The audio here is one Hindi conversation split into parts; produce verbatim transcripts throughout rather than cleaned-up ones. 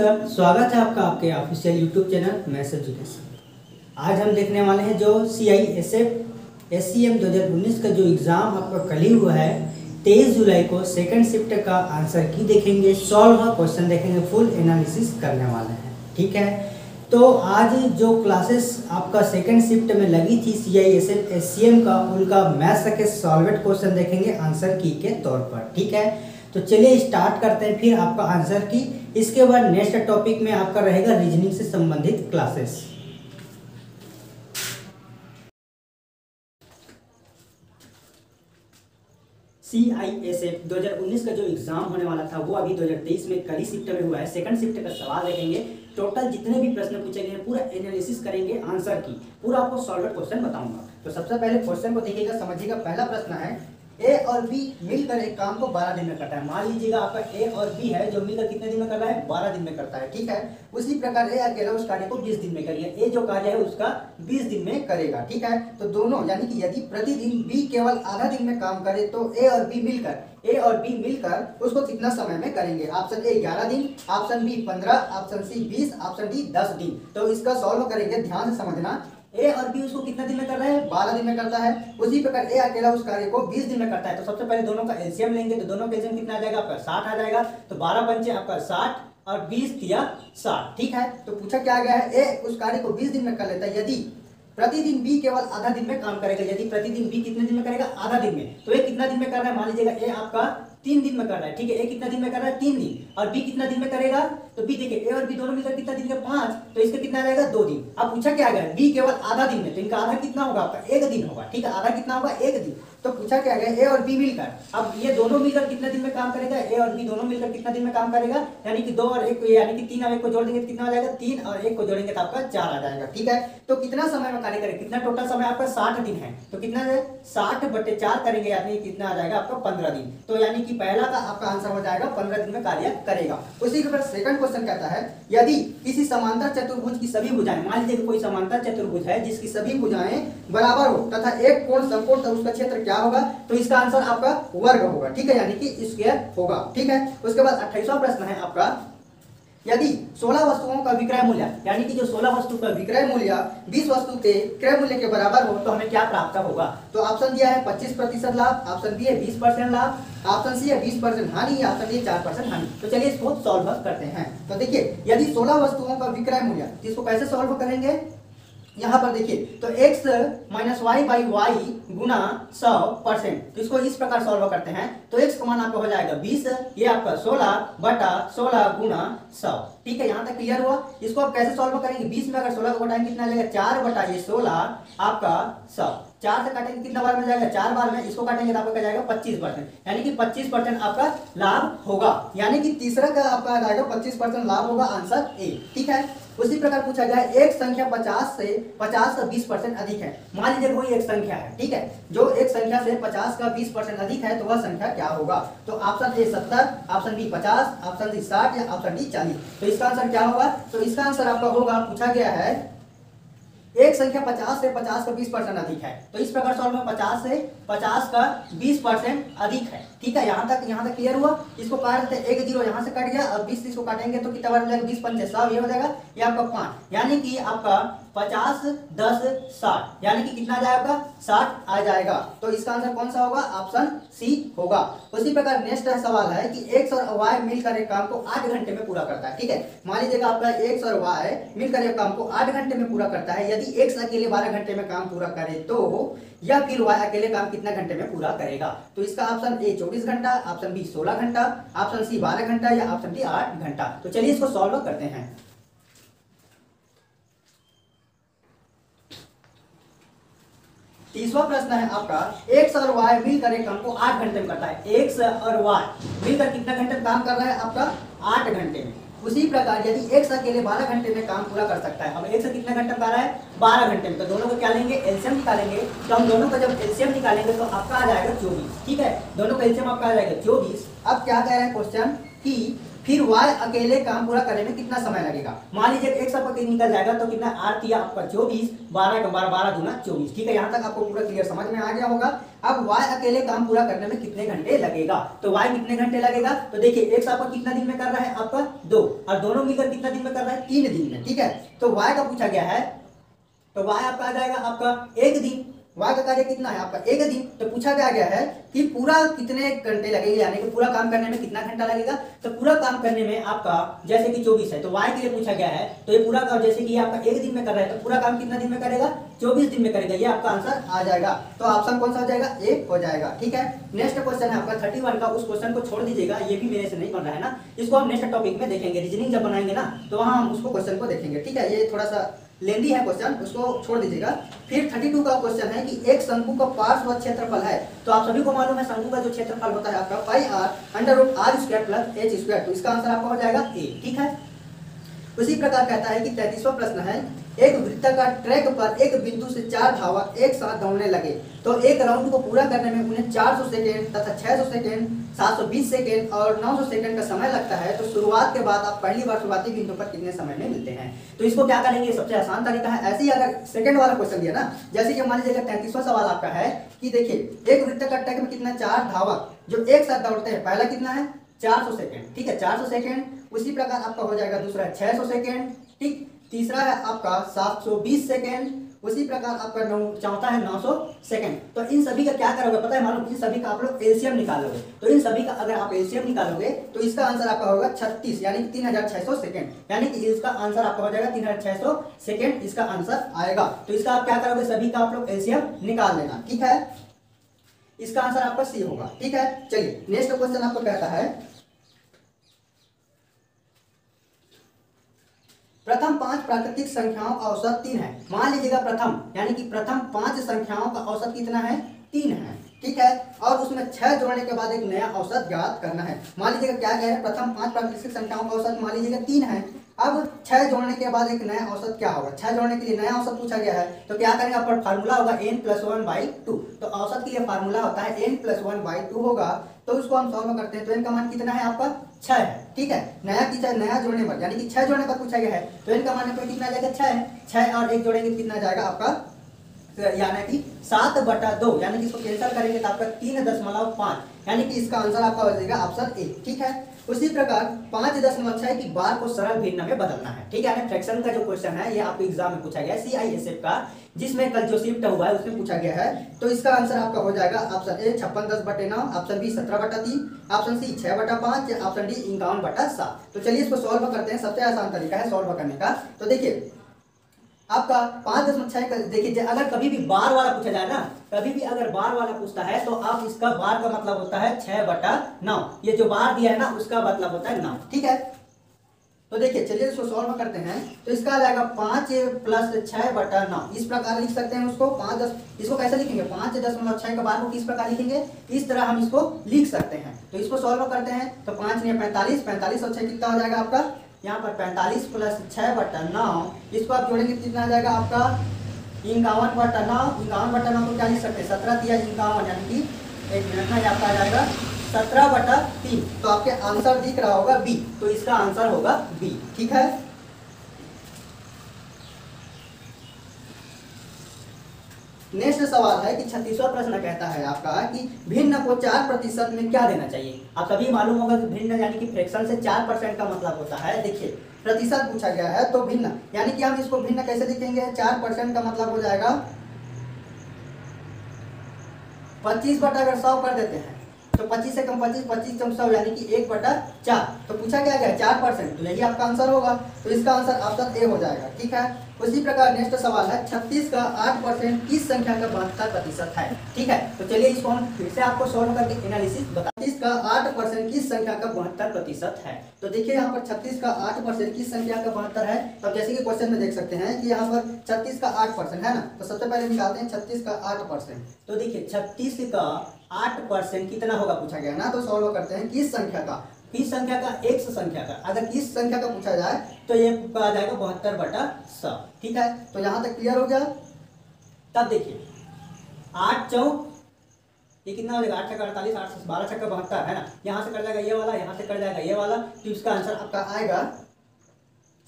नमस्कार, स्वागत है आपका आपके official YouTube channel mass education. आज हम देखने वाले हैं जो C I S F S C M दो हज़ार उन्नीस का जो एग्ज़ाम आपका कल ही हुआ है तेईस जुलाई को, सेकंड शिफ्ट का आंसर की देखेंगे, सॉल्व क्वेश्चन देखेंगे, फुल एनालिसिस करने वाले हैं। ठीक है, तो आज जो क्लासेस आपका सेकंड शिफ्ट में लगी थी C I S F S C M का, उनका मैथ्स के सॉल्वेट क्वेश्चन देखेंगे आंसर की के तौर पर। ठीक है, तो चलिए स्टार्ट करते हैं फिर आपका आंसर की। इसके बाद नेक्स्ट टॉपिक में आपका रहेगा रीजनिंग से संबंधित classes. C I S F दो हजार उन्नीस का जो एग्जाम होने वाला था वो अभी दो हज़ार तेईस में कल ही शिफ्ट में हुआ है। सेकंड शिफ्ट का सवाल देखेंगे, टोटल जितने भी प्रश्न पूछे गए हैं पूरा एनालिसिस करेंगे, आंसर की पूरा आपको सॉल्वेड क्वेश्चन बताऊंगा। तो सबसे पहले क्वेश्चन को देखिएगा, समझिएगा। पहला प्रश्न है, ए और बी मिलकर एक काम को बारह दिन में करता है। मान लीजिएगा आपका ए और बी है जो मिलकर कितने दिन में कर रहा है, बारह दिन में करता है। ठीक है, उसी प्रकार ए अकेला उस कार्य को बीस दिन में करेगा। ए जो कार्य है उसका बीस दिन में करेगा। ठीक है, तो दोनों यानी कि यदि प्रतिदिन बी केवल आधा दिन में काम करे तो ए और बी मिलकर ए और बी मिलकर उसको कितना समय में करेंगे। ऑप्शन ए ग्यारह दिन, ऑप्शन बी पंद्रह, ऑप्शन सी बीस, ऑप्शन डी दस दिन। तो इसका सॉल्व करेंगे, ध्यान से समझना। ए और बी उसको कितने दिन में कर रहे हैं, बारह दिन में करता है। उसी प्रकार ए अकेला उस कार्य को बीस दिन में करता है। तो सबसे पहले दोनों का एलसीएम लेंगे, तो दोनों का एलसीएम कितना आ जाएगा, आपका साठ आ जाएगा। तो बारह पंचे आपका साठ और बीस दिया साठ। ठीक है, तो पूछा क्या गया है, ए उस कार्य को बीस दिन में कर लेता है यदि प्रतिदिन बी केवल आधा दिन में काम करेगा। यदि प्रतिदिन बी कितने दिन में करेगा, आधा दिन में। तो ये कितना दिन में कर रहा है, मान लीजिएगा ए आपका तीन दिन में कर रहा है। ठीक है, ए कितना दिन में कर रहा है, तीन दिन, और बी कितना दिन में करेगा, तो बी देखिए ए और बी दोनों मिलकर कितना दिन के, पांच, तो इसका कितना रहेगा, दो दिन। अब पूछा क्या गया, बी केवल आधा दिन में, तो इनका आधा कितना होगा, आपका एक दिन होगा। ठीक है, आधा कितना होगा, एक दिन। तो पूछा क्या गया, ए और बी मिलकर, अब ये दोनों मिलकर कितना दिन में काम करेगा, ए और बी दोनों मिलकर कितना दिन में काम करेगा, यानी कि दो और एक, यानी कि तीन और एक को जोड़ देंगे तो कितना आ जाएगा, तीन और एक को जोड़ेंगे तो आपका चार आ जाएगा। ठीक है, तो कितना समय में कार्य करेगा, कितना टोटल समय आपका साठ दिन है, तो कितना साठ बटे चार करेंगे, यानी कितना आ जाएगा आपका पंद्रह दिन। तो यानी कि पहला का आपका आंसर हो जाएगा, पंद्रह दिन में कार्य करेगा। उसी के बाद सेकंड क्वेश्चन कहता है, यदि किसी समांतर चतुर्भुज की सभी भुजाएं, मान लीजिए कोई समांतर चतुर्भुज है जिसकी सभी भुजाएं बराबर हो तथा एक कोण समकोण तो उसका क्षेत्र क्या होगा, तो इसका आंसर आपका वर्ग होगा। ठीक है, यानी कि स्क्वायर होगा। ठीक है, उसके बाद अट्ठाईसवां प्रश्न है आपका, यदि सोलह वस्तुओं का विक्रय मूल्य, यानी कि जो सोलह वस्तु का विक्रय मूल्य बीस वस्तु के क्रय मूल्य के बराबर हो तो हमें क्या प्राप्त होगा। तो ऑप्शन दिया है पच्चीस प्रतिशत लाभ, ऑप्शन बी है बीस परसेंट लाभ, ऑप्शन सी है बीस परसेंट हानि, या ऑप्शन डी चार परसेंट हानि। तो चलिए इसको सॉल्व करते हैं। तो देखिए, यदि सोलह वस्तुओं का विक्रय मूल्य, इसको कैसे सॉल्व करेंगे, यहाँ पर देखिए, तो x minus Y by Y गुना सौ परसेंट, तो इसको इस प्रकार सॉल्व करते हैं। तो x का मान आपका हो जाएगा बीस, ये आपका सोलह बटा सोलह गुना सौ। ठीक है, यहाँ तक क्लियर हुआ। इसको आप कैसे सॉल्व करेंगे, बीस में अगर सोलह को बटाएंगे कितना लगेगा, चार बटा ये सोलह आपका सौ, चार से काटेंगे कितना बार में जाएगा, चार बार में, इसको काटेंगे तो आपका जाएगा पच्चीस परसेंट, यानी कि पच्चीस परसेंट आपका लाभ होगा। यानी कि तीसरा का आपका जाएगा पच्चीस परसेंट लाभ होगा, आंसर ए। ठीक है, उसी प्रकार पूछा गया है, एक संख्या पचास से पचास का बीस परसेंट अधिक है। मान लीजिए कोई एक संख्या है, ठीक है, जो एक संख्या से पचास का बीस परसेंट अधिक है तो वह संख्या क्या होगा। तो ऑप्शन ए सत्तर, ऑप्शन बी पचास, ऑप्शन सी साठ, या ऑप्शन डी चालीस। तो इसका आंसर क्या होगा, तो इसका आंसर आपका होगा, पूछा गया है एक संख्या पचास से पचास का बीस परसेंट अधिक है, तो इस प्रकार सॉल्व में पचास से पचास का बीस परसेंट अधिक है। ठीक है, यहाँ तक यहाँ तक क्लियर हुआ। इसको काट देते, एक जीरो यहाँ से कट गया, और बीस इसको काटेंगे तो कितना बन जाएगा, बीस पंचे सौ, ये हो जाएगा, ये आपका पाँच, यानी कि आपका पचास दस साठ, यानी कि कितना जाएगा, साठ आ जाएगा। तो इसका आंसर कौन सा होगा, ऑप्शन सी होगा। उसी प्रकार नेक्स्ट सवाल है कि एक्स और वाई मिलकर एक काम को आठ घंटे में पूरा करता है। ठीक है, मान लीजिएगा आपका एक्स और वाई मिलकर एक काम को आठ घंटे में पूरा करता है। यदि एक्स अकेले बारह घंटे में काम पूरा करे तो, या फिर वाई अकेले काम कितना घंटे में पूरा करेगा। तो इसका ऑप्शन ए चौबीस घंटा, ऑप्शन बी सोलह घंटा, ऑप्शन सी बारह घंटा, या ऑप्शन डी आठ घंटा। तो चलिए इसको सॉल्व करते हैं। तीसवा प्रश्न है आपका, एक्स और वाई मिलकर एक काम को आठ घंटे में करता है। एक्स और वाई मिलकर कितना घंटे में काम कर रहा है, आपका आठ घंटे में। उसी प्रकार यदि एक्स अकेले बारह घंटे में काम पूरा कर सकता है। अब एक्स कितना घंटे में कर रहा है, बारह घंटे में, तो दोनों को क्या लेंगे, एलसीएम निकालेंगे। तो हम दोनों का जब एलसीएम निकालेंगे तो आपका आ जाएगा चौबीस। ठीक है, दोनों का एलसीएम आपका आ जाएगा चौबीस। अब क्या कह रहा है क्वेश्चन, कि फिर वाई अकेले काम पूरा करने में कितना समय लगेगा। मान लीजिए एक सप्ताह निकल जाएगा तो कितना आठ या आपका चौबीस, बारह का बारह बारह दूना चौबीस। ठीक है, यहाँ तक आपको पूरा क्लियर समझ में आ गया होगा। अब वाई अकेले काम पूरा करने में कितने घंटे लगेगा, तो वाई कितने घंटे लगेगा, तो देखिए एक सप्ताह कितना दिन में कर रहा है आपका दो, और दोनों मिलकर कितना दिन में कर रहा है तीन दिन में। ठीक है, तो वाई का पूछा गया है तो वाई आपका आ जाएगा आपका एक दिन। वाई का कार्य कितना है आपका एक दिन, तो पूछा क्या गया है कि पूरा कितने घंटे लगेगा, यानी कि पूरा काम करने में कितना घंटा लगेगा। तो पूरा काम करने में आपका जैसे कि चौबीस है तो वाई के लिए पूछा गया है तो ये पूरा काम जैसे कि ये आपका एक दिन में कर रहा है तो पूरा काम कितना दिन में करेगा, चौबीस दिन में करेगा। ये आपका आंसर आ जाएगा, तो ऑप्शन कौन सा हो जाएगा, ए हो जाएगा। ठीक है, नेक्स्ट क्वेश्चन है आपका थर्टी वन का, उस क्वेश्चन को छोड़ दीजिएगा, ये भी मेरे से नहीं बन रहा है ना, इसको हम नेक्स्ट टॉपिक में देखेंगे। रीजनिंग जब बनाएंगे ना तो वहाँ हम उसको क्वेश्चन को देखेंगे। ठीक है, ये थोड़ा सा लेंदी है क्वेश्चन, उसको छोड़ दीजिएगा। फिर बत्तीस का क्वेश्चन है कि एक शंकु का पार्श्व क्षेत्रफल है, तो आप सभी को मालूम है शंकु का जो क्षेत्रफल होता है आपका pi R under root R square plus H square, तो इसका आंसर आपका हो जाएगा ए। ठीक है, उसी प्रकार कहता है कि तैंतीसवां प्रश्न है एक वृत्ताकार ट्रैक पर एक बिंदु से चार धावा एक साथ दौड़ने लगे तो एक राउंड को पूरा करने में उन्हें चार सौ सेकेंड तथा छह सौ सेकेंड, सात सौ बीस सेकेंड और नौ सौ सेकेंड का समय लगता है। तो शुरुआत के बाद आप पहली बार शुरुआती बिंदु पर कितने समय में मिलते हैं, तो इसको क्या करेंगे, सबसे आसान तरीका है। ऐसे ही अगर सेकेंड वाला क्वेश्चन दिया ना, जैसे कि मान लीजिएगा तैंतीसवां सवाल आपका है कि देखिए एक वृत्ताकार ट्रैक में कितना चार धावा जो एक साथ दौड़ते हैं, पहला कितना है चार सौ सेकेंड। ठीक है, चार सौ सेकेंड। उसी प्रकार आपका हो जाएगा दूसरा छः सौ सेकेंड। ठीक, तीसरा है आपका सात सौ बीस सेकंड। उसी प्रकार आपका नौ चौथा है नौ सौ सेकंड। तो इन सभी का क्या करोगे पता है, मालूम, इन सभी का आप लोग एलसीएम निकालोगे, तो इन सभी का अगर आप एलसीएम निकालोगे तो इसका आंसर आपका होगा छत्तीस, यानी कि तीन हज़ार छह सौ सेकंड, यानी कि इसका आंसर आपका हो जाएगा तीन हज़ार छह सौ सेकंड, इसका आंसर आएगा। तो इसका आप क्या करोगे, सभी का आप लोग एलसीएम निकाल लेना। ठीक है, इसका आंसर आपका सी होगा। ठीक है, चलिए नेक्स्ट क्वेश्चन आपको कहता है प्रथम पांच प्राकृतिक संख्याओं का औसत तीन है। मान लीजिएगा प्रथम यानी कि प्रथम पांच संख्याओं का औसत कितना है, तीन है। ठीक है, और उसमें छह जोड़ने के बाद एक नया औसत ज्ञात करना है। मान लीजिएगा क्या गया है, प्रथम पांच प्राकृतिक संख्याओं का औसत मान लीजिएगा तीन है। अब छह जोड़ने के बाद एक नया औसत क्या होगा, छह जोड़ने के लिए नया औसत पूछा गया है तो क्या करेंगे, पर फार्मूला होगा N plus one by two, तो औसत के लिए फार्मूला होता है N plus one by two होगा। तो उसको हम सॉल्व करते हैं तो एन का मान कितना है आपका छह है। ठीक है, नया कितना नया जोड़ने पर यानी कि छह जोड़ने पर पूछा गया है तो एन का मान पर कितना जाएगा छह है, छह और एक जोड़ेंगे कितना जाएगा आपका यानी कि सात बटा दो, यानी कि इसको कैंसिल करेंगे तो आपका तीन दशमलव पाँच, यानी कि इसका आंसर आपका हो जाएगा ऑप्शन ए। ठीक है, उसी प्रकार पाँच दशमलव छः की बार को सरल भिन्न में बदलना है। ठीक है, यानी फ्रैक्शन का जो क्वेश्चन है ये आपको एग्जाम में पूछा गया है सीआईएसएफ का, जिसमें कल जो शिफ्ट हुआ है उसमें पूछा गया है। तो इसका आंसर आपका हो जाएगा ऑप्शन ए छप्पन दस बटे नौ, ऑप्शन बी सत्रह बटा तीन, ऑप्शन सी छः बटा पाँच, ऑप्शन डी इक्यावन बटा सात। तो चलिए इसको सॉल्व करते हैं, सबसे आसान तरीका है सॉल्व करने का। तो देखिए आपका पाँच दशमलव छः का देखिए, अगर कभी भी बार वाला पूछा जाए ना, कभी भी अगर बार वाला पूछता है तो आप इसका बार का मतलब होता है छः बटा नौ, ये जो बार दिया है ना उसका मतलब होता है नौ। ठीक है, तो देखिए चलिए इसको सॉल्व करते हैं। तो इसका आ जाएगा पाँच प्लस छः बटा नौ, इस प्रकार लिख सकते हैं उसको। पाँच दस इसको कैसे लिखेंगे, पाँच दशमलव छः का बार को किस प्रकार लिखेंगे, इस तरह हम इसको लिख सकते हैं। तो इसको सॉल्व करते हैं तो पाँच ने पैंतालीस, पैंतालीस और छः कितना हो जाएगा आपका यहाँ पर पैंतालीस प्लस छः बटा नौ, इसको आप जोड़ेंगे कितना आ जाएगा आपका इक्यावन बटा नौ। इक्यावन बटा नौ को क्या लिख सकते हैं, सत्रह दिया इक्यावन, यानी कि एक मिनट में आपका आ जाएगा सत्रह बटा तीन। तो आपके आंसर दिख रहा होगा बी, तो इसका आंसर होगा बी। ठीक है, नेक्स्ट सवाल है कि छत्तीसवां प्रश्न कहता है आपका कि भिन्न को चार प्रतिशत में क्या देना चाहिए। आप सभी मालूम होगा कि भिन्न यानी कि फ्रैक्शन से चार परसेंट का मतलब होता है। देखिए प्रतिशत पूछा गया है तो भिन्न यानी कि हम इसको भिन्न कैसे लिखेंगे, चार परसेंट का मतलब हो जाएगा पच्चीस बटा अगर सौ कर देते हैं तो पच्चीस से कम पच्चीस, पच्चीस कम सौ यानी कि एक बटा चार। तो पूछा क्या गया चार परसेंट, तो यही आपका आंसर होगा। तो इसका आंसर ऑप्शन ए हो जाएगा। ठीक है, उसी प्रकार नेक्स्ट सवाल है छत्तीस का आठ परसेंट किस संख्या का बहत्तर प्रतिशत है। ठीक है, तो चलिए इसको हम फिर से आपको सॉल्व करके एनालिसिस बताते हैं। छत्तीस का आठ परसेंट किस संख्या का बहत्तर प्रतिशत है, तो देखिए यहाँ पर छत्तीस का आठ परसेंट किस संख्या का बहत्तर है। तो जैसे कि क्वेश्चन में देख सकते हैं कि यहाँ पर छत्तीस का आठ परसेंट है ना, तो सबसे पहले निकालते हैं छत्तीस का आठ परसेंट। तो देखिए छत्तीस का आठ परसेंट कितना होगा पूछा गया ना, तो सॉल्व करते हैं किस संख्या का, किस संख्या का, एक सौ संख्या का। अगर किस संख्या का पूछा जाए तो ये आ जाएगा बहत्तर बटा सौ। ठीक है, तो यहाँ तक क्लियर हो गया। तब देखिए आठ चौक ये कितना हो जाएगा आठ छक्का अड़तालीस, आठ सौ बारह छक्का बहत्तर है ना। यहाँ से कट जाएगा ये वाला, यहाँ से कट जाएगा ये वाला, तो इसका आंसर आपका आएगा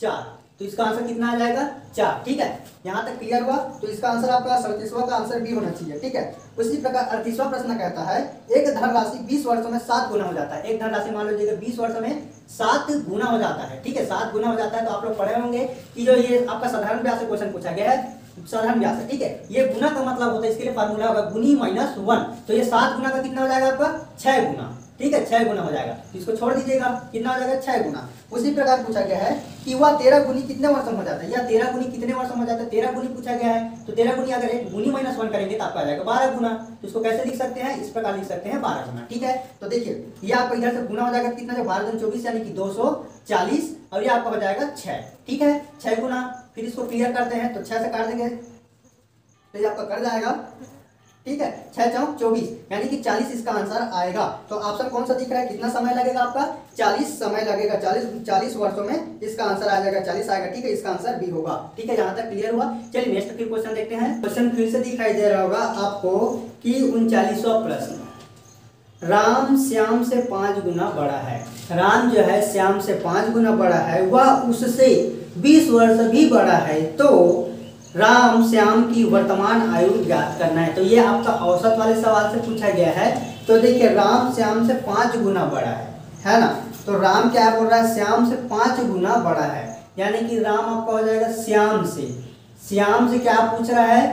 चार। तो इसका आंसर कितना आ जाएगा चार। ठीक है, यहाँ तक क्लियर हुआ। तो इसका आंसर आपका सड़तीसवां का आंसर बी होना चाहिए। ठीक है, उसी प्रकार अड़तीसवां प्रश्न कहता है एक धनराशि बीस वर्षों में सात गुना हो जाता है। एक धनराशि मान लीजिएगा बीस वर्षों में सात गुना हो जाता है। ठीक है, सात गुना हो जाता है। तो आप लोग पढ़े होंगे कि जो ये आपका साधारण व्यास से क्वेश्चन पूछा गया है, साधारण व्यास है। ठीक है, ये गुना का मतलब होता है, इसके लिए फार्मूला होगा गुनी माइनस वन। तो ये सात गुना का कितना हो जाएगा आपका छह गुना। ठीक है, छह गुना हो जाएगा, इसको छोड़ दीजिएगा, कितना हो जाएगा छह गुना। उसी प्रकार पूछा गया है कि वह तेरह गुनी कितने वर्ष में हो जाता है, या तेरह गुनी कितने वर्ष में हो जाता है। तेरह गुनी पूछा गया है, तो तेरह गुनी अगर एक गुनी माइनस वन करेंगे तो आपका आ जाएगा बारह गुना। तो इसको कैसे लिख सकते हैं, इस प्रकार लिख सकते हैं बारह गुना। ठीक है, तो देखिए ये आपका इधर से गुना हो जाएगा, कितना बारह गुना चौबीस यानी कि दो सौ चालीस, और ये आपका हो जाएगा छह। ठीक है, छह गुना। फिर इसको क्लियर करते हैं, तो छह से काट देंगे तो ये आपका कर जाएगा। ठीक है, छह चौक चौबीस यानी कि चालीस इसका आंसर आएगा। तो ऑप्शन कौन सा दिख रहा है, कितना समय लगेगा आपका चालीस समय लगेगा। चालीस चालीस वर्षों में इसका आंसर आ जाएगा, चालीस आएगा। ठीक है, इसका आंसर भी होगा। ठीक है, जहां तक क्लियर हुआ। चलिए नेक्स्ट फिर क्वेश्चन देखते हैं। क्वेश्चन फिर से दिखाई दे रहा होगा आपको कि उनचालीसवा प्रश्न, राम श्याम से पांच गुना बड़ा है। राम जो है श्याम से पांच गुना बड़ा है, वह उससे बीस वर्ष भी बड़ा है, तो राम श्याम की वर्तमान आयु ज्ञात करना है। तो ये आपका औसत वाले सवाल से पूछा गया है। तो देखिए राम श्याम से पाँच गुना बड़ा है, है ना। तो राम क्या बोल रहा है, श्याम से पाँच गुना बड़ा है, यानी कि राम आपका हो जाएगा श्याम से। श्याम से क्या पूछ रहा है,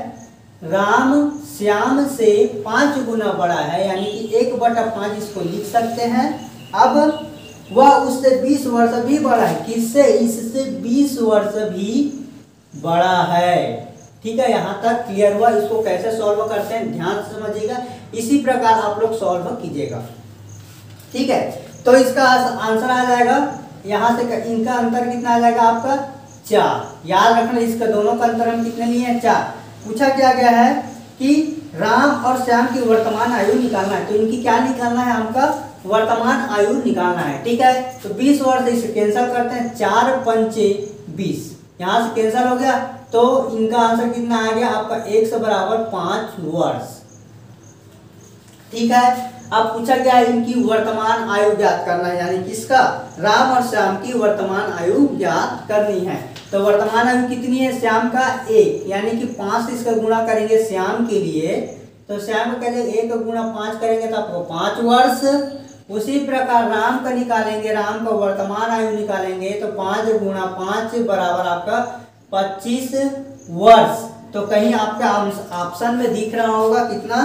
राम श्याम से पाँच गुना बड़ा है, यानी कि एक बटा पाँच इसको लिख सकते हैं। अब वह उससे बीस वर्ष भी बड़ा है, किससे, इससे बीस वर्ष भी बड़ा है। ठीक है, यहाँ तक क्लियर हुआ। इसको कैसे सॉल्व करते हैं ध्यान से समझिएगा, इसी प्रकार आप लोग सॉल्व कीजिएगा। ठीक है, तो इसका आंसर आ जाएगा, यहाँ से इनका अंतर कितना आ जाएगा आपका चार। याद रखना, इसका दोनों का अंतर हम कितने लिए हैं चार। पूछा क्या गया है कि राम और श्याम की वर्तमान आयु निकालना है, तो इनकी क्या निकालना है, आपका वर्तमान आयु निकालना है। ठीक है, तो बीस वर्ष इसे कैंसिल करते हैं, चार पंचे बीस, यहाँ से कैंसिल हो गया। तो इनका आंसर कितना आ गया आपका एक से बराबर पाँच वर्ष। ठीक है, अब पूछा गया है इनकी वर्तमान आयु ज्ञात करना है, यानी किसका, राम और श्याम की वर्तमान आयु ज्ञात करनी है। तो वर्तमान आयु कितनी है श्याम का, एक, यानी कि पाँच से इसका गुणा करेंगे श्याम के लिए। तो श्याम का करेंगे एक गुणा पाँच करेंगे तो आपको पाँच वर्ष। उसी प्रकार राम का निकालेंगे, राम का वर्तमान आयु निकालेंगे तो पाँच गुणा पाँच बराबर आपका पच्चीस वर्ष। तो कहीं आपका ऑप्शन में दिख रहा होगा कितना,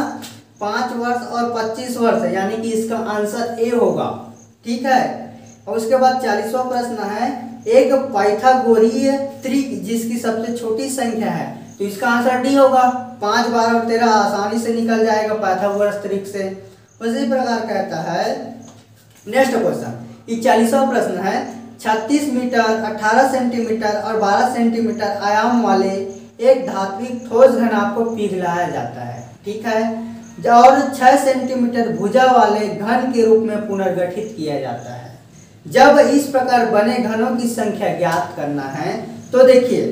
पाँच वर्ष और पच्चीस वर्ष, यानी कि इसका आंसर ए होगा। ठीक है, और उसके बाद चालीसवां प्रश्न है एक पाइथागोरीय त्रिक जिसकी सबसे छोटी संख्या है, तो इसका आंसर डी होगा। पाँच बारह और तेरह आसानी से निकल जाएगा पाइथागोरस त्रिक से। उसी प्रकार कहता है नेक्स्ट क्वेश्चन, ये चालीसवां प्रश्न है, छत्तीस मीटर अठारह सेंटीमीटर और बारह सेंटीमीटर आयाम वाले एक धात्विक ठोस घनाभ को पिघलाया जाता है। ठीक है, और छह सेंटीमीटर भुजा वाले घन के रूप में पुनर्गठित किया जाता है। जब इस प्रकार बने घनों की संख्या ज्ञात करना है, तो देखिए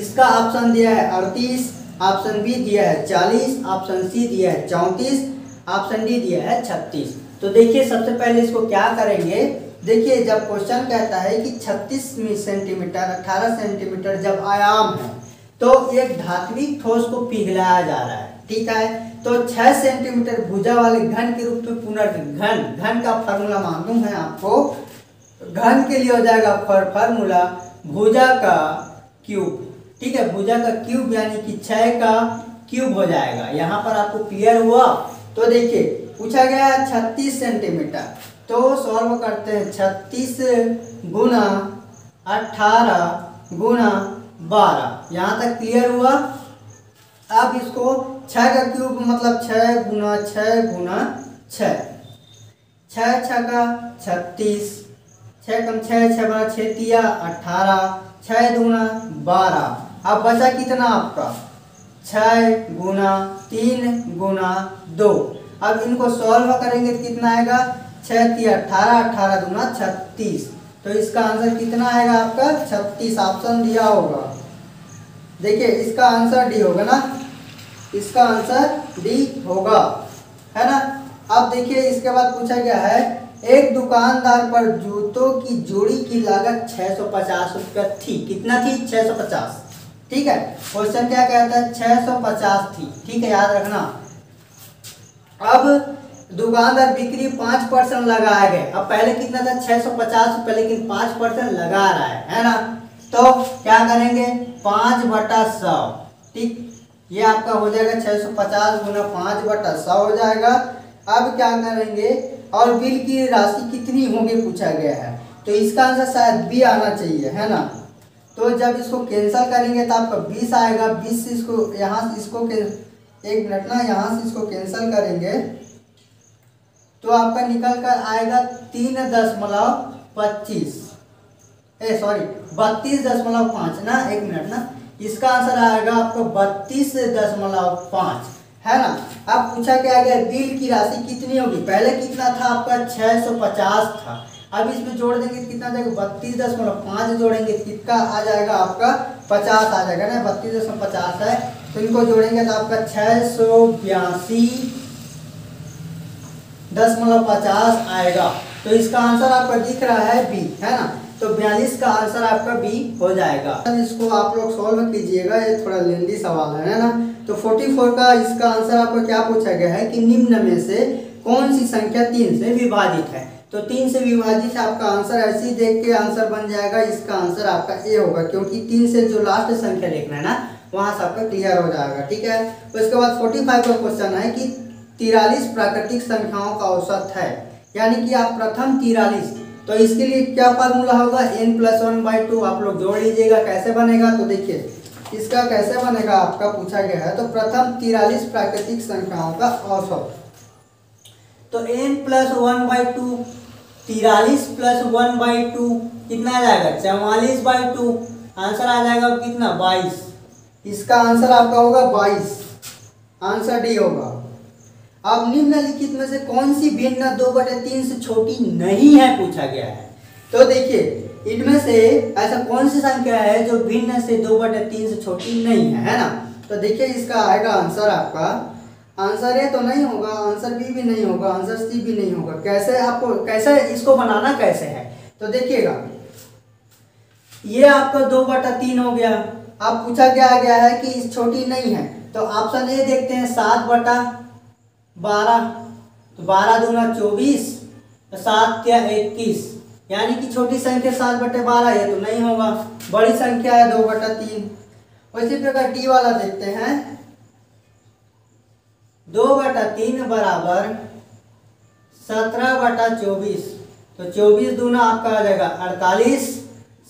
इसका ऑप्शन दिया है अड़तीस, ऑप्शन बी दिया है चालीस, ऑप्शन सी दिया है चौंतीस, ऑप्शन डी दिया है छत्तीस। तो देखिए सबसे पहले इसको क्या करेंगे, देखिए जब क्वेश्चन कहता है कि छत्तीस सेंटीमीटर अठारह सेंटीमीटर जब आयाम है, तो एक धात्विक ठोस को पिघलाया जा रहा है। ठीक है, तो छह सेंटीमीटर भुजा वाले घन के रूप में पुनर्घन, घन का फॉर्मूला मालूम है आपको, घन के लिए हो जाएगा फॉर्मूला भुजा का क्यूब। ठीक है, भुजा का क्यूब यानी कि छह का क्यूब हो जाएगा। यहाँ पर आपको क्लियर हुआ। तो देखिए पूछा गया है छत्तीस सेंटीमीटर, तो सॉल्व करते हैं छत्तीस गुना अट्ठारह गुना बारह, यहाँ तक क्लियर हुआ। अब इसको छः का क्यूब मतलब छः गुना छः गुना छः, छः छः का छत्तीस, छः कम छः छः बना छः तिया अट्ठारह, छः दुना बारह। अब बचा कितना आपका छः गुना तीन गुना दो। अब इनको सॉल्व करेंगे तो कितना आएगा, छः तीन अट्ठारह, अट्ठारह दूना छत्तीस। तो इसका आंसर कितना आएगा आपका छत्तीस, ऑप्शन दिया होगा। देखिए इसका आंसर डी होगा ना, इसका आंसर डी होगा। है ना। अब देखिए इसके बाद पूछा गया है एक दुकानदार पर जूतों की जोड़ी की लागत छह सौ पचास रुपया थी। कितना थी? छह सौ पचास। ठीक है, क्वेश्चन क्या कहता है? छह सौ पचास थी। ठीक है, याद रखना। अब दुकानदार बिक्री पाँच परसेंट लगाए गए। अब पहले कितना था? छह सौ पचास रुपये, लेकिन पाँच परसेंट लगा रहा है, है ना। तो क्या करेंगे? पाँच बटा सौ। ठीक, ये आपका हो जाएगा छह सौ पचास गुना पाँच बटा सौ हो जाएगा। अब क्या करेंगे? और बिल की राशि कितनी होगी पूछा गया है, तो इसका आंसर शायद बी आना चाहिए, है ना। तो जब इसको कैंसिल करेंगे तो आपका बीस आएगा। बीस से इसको यहाँ से इसको एक मिनट ना यहाँ से इसको कैंसिल करेंगे तो आपका निकल कर आएगा तीन दशमलव पच्चीस ए सॉरी बत्तीस दशमलव पाँच ना, एक मिनट ना, इसका आंसर आएगा आपको बत्तीस दशमलव पाँच, है ना। अब पूछा क्या गया? बिल की राशि कितनी होगी? पहले कितना था आपका? छह सौ पचास था। अब इसमें जोड़ देंगे तो कितना जाएगा? बत्तीस दशमलव पाँच जोड़ेंगे कितना आ जाएगा आपका? पचास आ जाएगा ना, बत्तीस दशमलव पचास है तो इनको जोड़ेंगे तो आपका छः सौ बयासी दशमलव पचास आएगा। तो इसका आंसर आपका दिख रहा है बी, है ना। तो बयालीस का आंसर आपका बी हो जाएगा। इसको आप लोग सॉल्व कीजिएगा, ये थोड़ा लेंदी सवाल है, है ना। तो चौवालीस का इसका आंसर आपको क्या पूछा गया है कि निम्न में से कौन सी संख्या तीन से विभाजित है? तो तीन से विभाजित आपका आंसर ऐसे ही देख के आंसर बन जाएगा। इसका आंसर आपका ए होगा, क्योंकि तीन से जो लास्ट संख्या लिखना है ना वहाँ से आपका क्लियर हो जाएगा। ठीक है, उसके बाद फोर्टी फाइव का क्वेश्चन है कि तिरालीस प्राकृतिक संख्याओं का औसत है, यानी कि आप प्रथम तिरालीस, तो इसके लिए क्या फार्मूला होगा? N plus one by two. आप लोग जोड़ लीजिएगा कैसे बनेगा। तो देखिए इसका कैसे बनेगा आपका पूछा गया है, तो प्रथम तिरालीस प्राकृतिक संख्याओं का औसत, तो N plus one by two, तिरालीस प्लस वन बाई टू कितना आ जाएगा? चवालीस बाई टू। आंसर आ जाएगा कितना? बाईस। इसका आंसर आपका होगा बाईस, आंसर डी होगा। अब निम्नलिखित में से कौन सी भिन्न दो बटे तीन से छोटी नहीं है पूछा गया है? तो देखिए इनमें से ऐसा कौन सी संख्या है जो भिन्न से दो बटे तीन से छोटी नहीं है, है ना। तो देखिए इसका आएगा आंसर आपका, आंसर ए तो नहीं होगा, आंसर बी भी नहीं होगा, आंसर सी भी नहीं होगा। कैसे आपको कैसे इसको बनाना कैसे है, तो देखिएगा ये आपका दो बटा तीन हो गया। अब पूछा गया गया है कि इस छोटी नहीं है, तो ऑप्शन ए देखते हैं, सात बटा बारह, तो बारह दूना चौबीस, सात या इक्कीस, यानी कि छोटी संख्या सात बटे बारह, ये तो नहीं होगा, बड़ी संख्या है दो बटा तीन। उसी प्रकार डी वाला देखते हैं, दो बटा तीन बराबर सत्रह बटा चौबीस, तो चौबीस दूना आपका आ जाएगा अड़तालीस,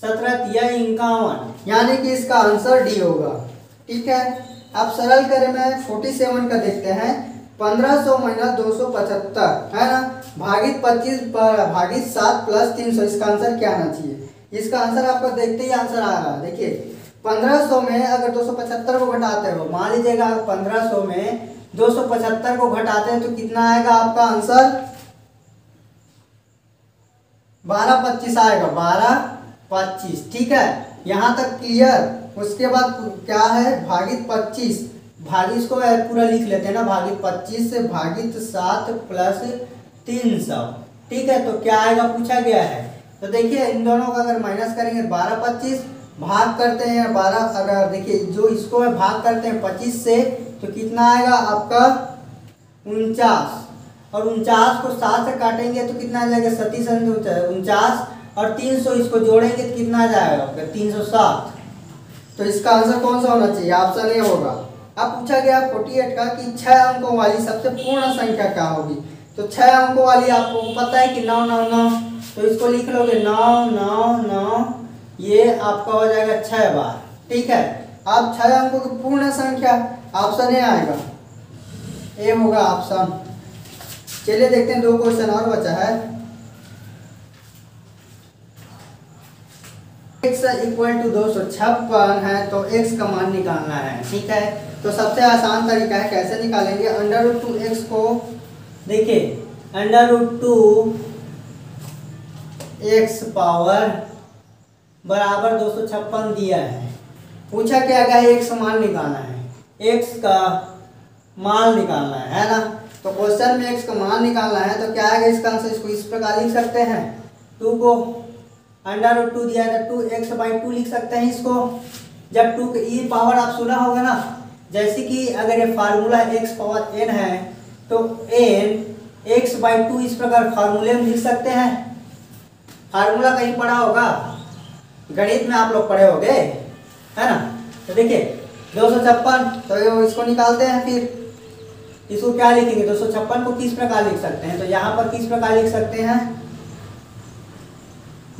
सत्रह या इक्यावन, यानी कि इसका आंसर डी होगा। ठीक है, अब सरल करें मैं फोर्टी सेवन का देखते हैं, पंद्रह सौ माइनस दो सौ पचहत्तर, है ना, भागित पच्चीस भागित सात प्लस तीन सौ, इसका आंसर क्या आना चाहिए? इसका आंसर आपको देखते ही आंसर आ रहा है। देखिए पंद्रह सौ में अगर दो सौ पचहत्तर को घटाते हो, मान लीजिएगा पंद्रह सौ में दो सौ पचहत्तर को घटाते हैं तो कितना आएगा आपका आंसर? बारह पच्चीस आएगा, बारह पच्चीस। ठीक है, यहाँ तक क्लियर। उसके बाद क्या है? भागित पच्चीस, भागी इसको पूरा लिख लेते हैं ना, भागी पच्चीस से भागित सात प्लस तीन सौ। ठीक है, तो क्या आएगा पूछा गया है? तो देखिए इन दोनों का अगर माइनस करेंगे बारह पच्चीस भाग करते हैं बारह, अगर देखिए जो इसको है भाग करते हैं पच्चीस से तो कितना आएगा आपका? उनचास, और उनचास को सात से काटेंगे तो कितना आ जाएगा? सतीस उनचास, और तीन सौ इसको जोड़ेंगे तो कितना आ जाएगा आपका? तीन सौ सात। तो इसका आंसर कौन सा होना चाहिए? ऑप्शन ए होगा। अब पूछा गया अड़तालीस का कि छः अंकों वाली सबसे पूर्ण संख्या क्या होगी? तो छः अंकों वाली आपको पता है कि नौ नौ नौ, तो इसको लिख लोगे नौ नौ नौ, ये आपका हो जाएगा छः बार। ठीक है, अब छः अंकों की पूर्ण संख्या ऑप्शन ए आएगा, ए होगा ऑप्शन। चलिए देखते हैं दो क्वेश्चन और बचा है। x इक्वल टू दो सौ छप्पन है, तो x का मान निकालना है। ठीक है, तो सबसे आसान तरीका है, कैसे निकालेंगे? अंडर रूट टू एक्स को देखिए, under root two X power बराबर दो सौ छप्पन दिया है। पूछा क्या गया है? एक्स मान निकालना है, एक्स का मान निकालना है, है ना। तो क्वेश्चन में एक्स का मान निकालना है, तो क्या आएगा इसका आंसर, इसको इस प्रकार लिख सकते हैं, टू को अंडर रूट टू दिया जाए, टू एक्स बाई टू लिख सकते हैं इसको। जब टू की पावर आप सुना होगा ना, जैसे कि अगर ये फार्मूला एक्स पावर एन है तो एन एक्स बाई टू इस प्रकार फार्मूले में लिख सकते हैं। फार्मूला कहीं पढ़ा होगा, गणित में आप लोग पढ़े होंगे, है ना। तो देखिए दो सौ छप्पन, तो इसको निकालते हैं, फिर इसको क्या लिखेंगे, दो सौ छप्पन को किस प्रकार लिख सकते हैं, तो यहाँ पर किस प्रकार लिख सकते हैं,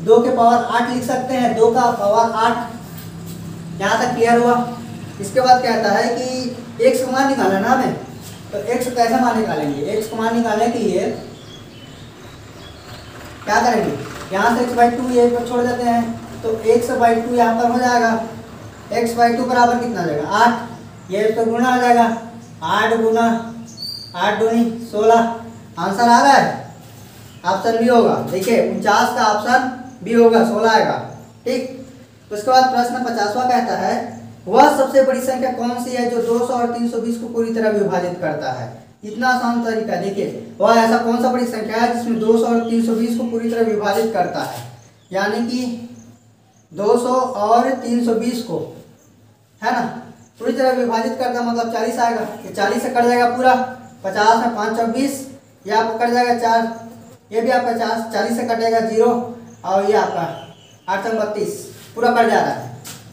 दो के पावर आठ लिख सकते हैं, दो का पावर आठ। यहाँ तक क्लियर हुआ। इसके बाद कहता है कि एक्स का मान निकालना ना हमें, तो एक्स कैसे मान निकालेंगे, एक्स का मान निकालने के लिए क्या करेंगे, यहाँ से एक्स बाई टू ये छोड़ देते हैं, तो एक्स बाई टू यहाँ पर हो जाएगा, एक्स बाई टू बराबर कितना हो जाएगा, आठ, ये तो गुना हो जाएगा, आठ गुना आठ दूनी सोलह। आंसर आ रहा है, ऑप्शन भी होगा, देखिए उनचास का ऑप्शन भी होगा, सोलह आएगा, ठीक। उसके बाद प्रश्न पचासवा कहता है वह सबसे बड़ी संख्या कौन सी है जो दो सौ और तीन सौ बीस को पूरी तरह विभाजित करता है। इतना आसान तरीका, देखिए वह ऐसा कौन सा बड़ी संख्या है जिसमें दो सौ और तीन सौ बीस को पूरी तरह विभाजित करता है, यानी कि दो सौ और तीन सौ बीस को, है ना, पूरी तरह विभाजित करता मतलब चालीस आएगा, ये चालीस से कट जाएगा पूरा, पचास में पाँच और बीस, ये आपको कट जाएगा चार, ये भी आपका पचास, चालीस से कटेगा जीरो, और ये आपका आठ सौ बत्तीस पूरा कट जा रहा है,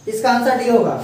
इसका आंसर डी होगा।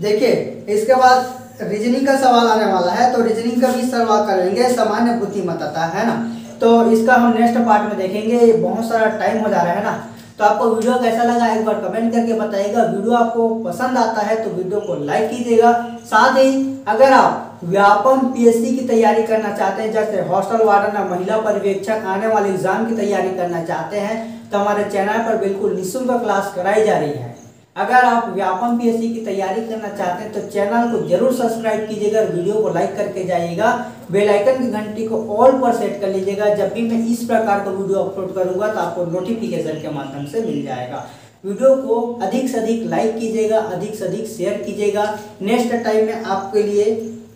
देखिए इसके बाद रीजनिंग का सवाल आने वाला है, तो रीजनिंग का भी सवाल करेंगे, सामान्य बुद्धिमत्ता, है ना, तो इसका हम नेक्स्ट पार्ट में देखेंगे, बहुत सारा टाइम हो जा रहा है ना। तो आपको वीडियो कैसा लगा एक बार कमेंट करके बताइएगा, वीडियो आपको पसंद आता है तो वीडियो को लाइक कीजिएगा। साथ ही अगर आप व्यापम पीएससी की तैयारी करना चाहते हैं, जैसे हॉस्टल वार्डन या महिला पर्यवेक्षक आने वाले एग्जाम की तैयारी करना चाहते हैं, तो हमारे चैनल पर बिल्कुल निःशुल्क क्लास कराई जा रही है। अगर आप व्यापम पीएससी की तैयारी करना चाहते हैं तो चैनल को जरूर सब्सक्राइब कीजिएगा, वीडियो को लाइक करके जाइएगा, बेल आइकन की घंटी को ऑल पर सेट कर लीजिएगा, जब भी मैं इस प्रकार का वीडियो अपलोड करूंगा तो आपको नोटिफिकेशन के माध्यम से मिल जाएगा। वीडियो को अधिक से अधिक लाइक कीजिएगा, अधिक से अधिक शेयर कीजिएगा। नेक्स्ट टाइम में आपके लिए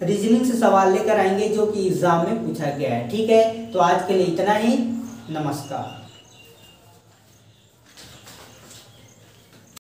रीजनिंग से सवाल लेकर आएंगे जो कि एग्जाम में पूछा गया है, ठीक है। तो आज के लिए इतना ही, नमस्कार।